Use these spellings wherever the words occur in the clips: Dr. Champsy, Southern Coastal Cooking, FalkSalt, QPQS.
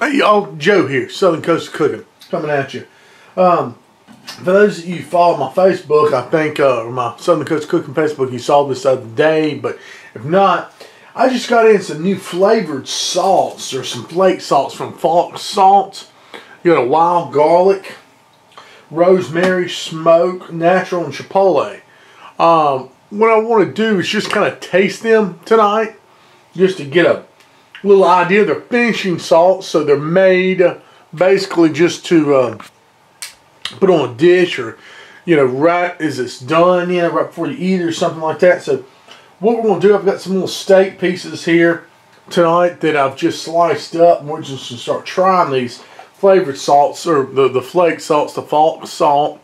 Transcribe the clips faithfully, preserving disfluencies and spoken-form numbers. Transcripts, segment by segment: Hey y'all, Joe here, Southern Coast Cooking, coming at you. Um, for those of you who follow my Facebook, I think, uh, or my Southern Coast Cooking Facebook, you saw this the other day, but if not, I just got in some new flavored salts, or some flake salts from FalkSalt. You got a wild garlic, rosemary, smoke, natural, and chipotle. Um, what I want to do is just kind of taste them tonight, just to get a little idea. They're finishing salts, so they're made basically just to uh, put on a dish, or you know, right as it's done, you know, right before you eat it or something like that. So what we're going to do, I've got some little steak pieces here tonight that I've just sliced up, and we're just going to start trying these flavored salts, or the, the flake salts, the Falk salt.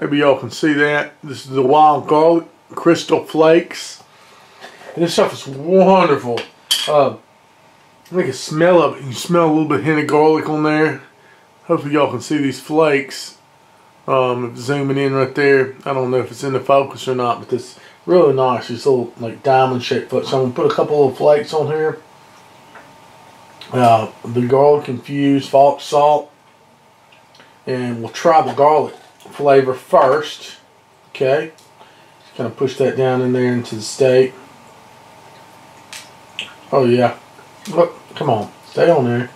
Maybe y'all can see that. This is the wild garlic, crystal flakes, and this stuff is wonderful. Uh, I can smell of it. You can smell a little bit of hint of garlic on there. Hopefully y'all can see these flakes. Um, zooming in right there. I don't know if it's in the focus or not, but this really nice. These little like diamond shaped flakes. So I'm gonna put a couple of flakes on here. Uh, the garlic infused Falk salt, and we'll try the garlic flavor first. Okay, just kind of push that down in there into the steak. Oh yeah. Look, come on, stay on there.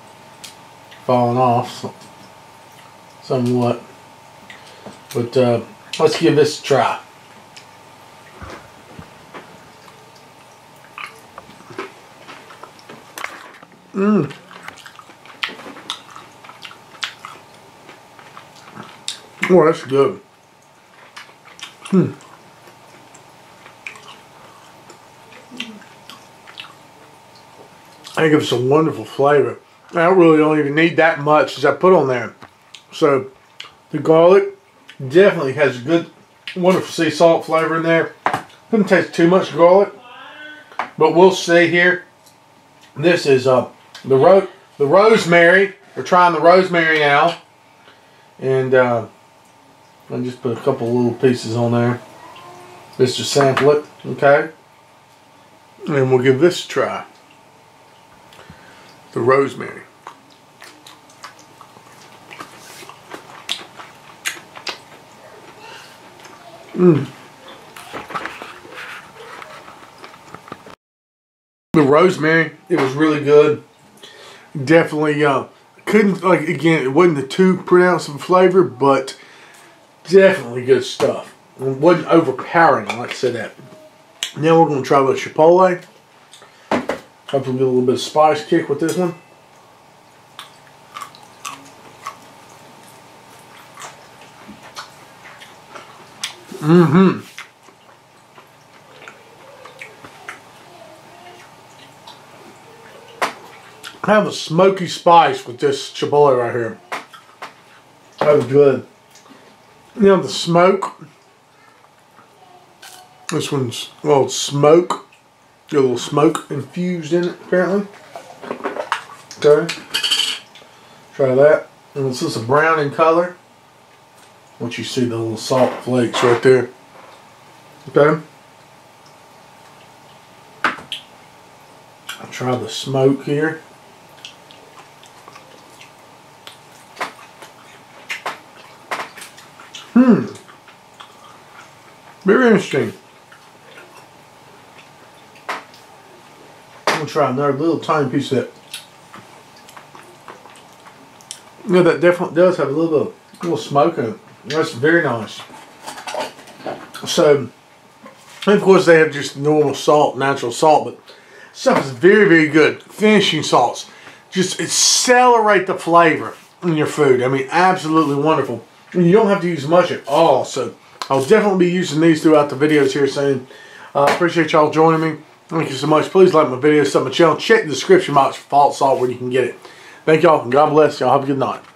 Falling off so, somewhat. But uh, let's give this a try. Mmm. Oh, that's good. Hmm. I think it's a wonderful flavor. I really don't even need that much as I put on there. So the garlic definitely has a good, wonderful sea salt flavor in there. Doesn't taste too much garlic, but we'll see here. This is uh, the ro the rosemary. We're trying the rosemary now, and uh, I just put a couple little pieces on there. Just to sample it, okay? And we'll give this a try. The rosemary. Mm. The rosemary, it was really good. Definitely uh, couldn't, like, again, it wasn't the too pronounced of flavor, but definitely good stuff. It wasn't overpowering, like I said that. Now we're going to try the chipotle. Hopefully, get a little bit of spice kick with this one. Mm hmm. I have a smoky spice with this chipotle right here. That was good. You know, the smoke. This one's called smoke. Get a little smoke infused in it, apparently. Okay. Try that. And it's just a brown in color. Once you see the little salt flakes right there. Okay. I'll try the smoke here. Hmm. Very interesting. Try another little tiny piece of that. You know, that definitely does have a little bit of little smoke in it. That's very nice. So, and of course, they have just normal salt, natural salt, but stuff is very, very good. Finishing salts just accelerate the flavor in your food. I mean, absolutely wonderful. And you don't have to use much at all. So, I'll definitely be using these throughout the videos here soon. I uh, appreciate y'all joining me. Thank you so much. Please like my video, sub my channel, check the description box for FalkSalt where you can get it. Thank y'all, and God bless y'all. Have a good night.